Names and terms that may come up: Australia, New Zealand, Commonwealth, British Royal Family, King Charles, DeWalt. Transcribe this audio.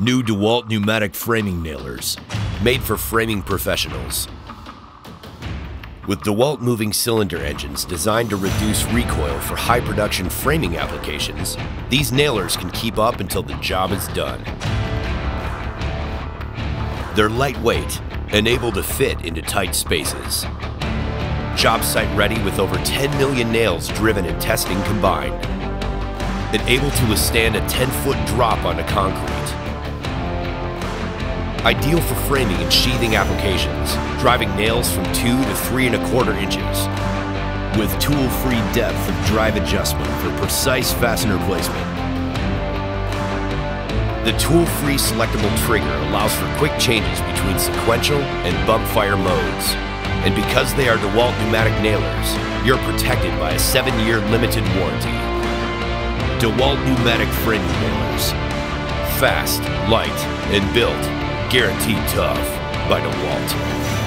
New DeWalt pneumatic framing nailers, made for framing professionals. With DeWalt moving cylinder engines designed to reduce recoil for high production framing applications, these nailers can keep up until the job is done. They're lightweight and able to fit into tight spaces. Job site ready with over 10 million nails driven and testing combined, and able to withstand a 10-foot drop onto concrete. Ideal for framing and sheathing applications, driving nails from 2 to 3¼ inches, with tool-free depth of drive adjustment for precise fastener placement. The tool-free selectable trigger allows for quick changes between sequential and bump fire modes. And because they are DeWalt pneumatic nailers, you're protected by a 7-year limited warranty. DeWalt pneumatic framing nailers. Fast, light, and built. Guaranteed tough by DeWalt.